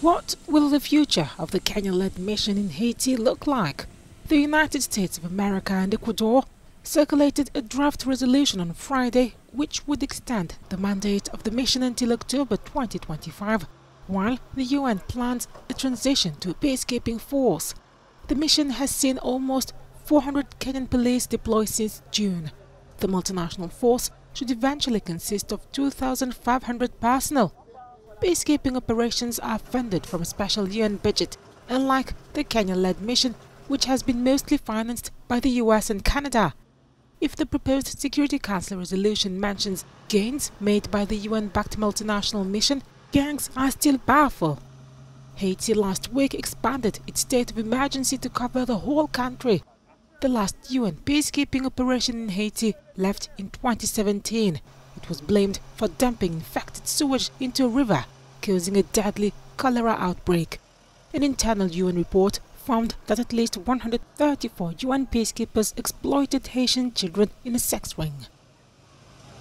What will the future of the Kenya-led mission in Haiti look like? The United States of America and Ecuador circulated a draft resolution on Friday which would extend the mandate of the mission until October 2025, while the UN plans a transition to a peacekeeping force. The mission has seen almost 400 Kenyan police deployed since June. The multinational force should eventually consist of 2,500 personnel. Peacekeeping operations are funded from a special UN budget, unlike the Kenya-led mission, which has been mostly financed by the US and Canada. If the proposed Security Council resolution mentions gains made by the UN-backed multinational mission, gangs are still powerful. Haiti last week expanded its state of emergency to cover the whole country. The last UN peacekeeping operation in Haiti left in 2017. It was blamed for dumping infected sewage into a river, causing a deadly cholera outbreak. An internal UN report found that at least 134 UN peacekeepers exploited Haitian children in a sex ring.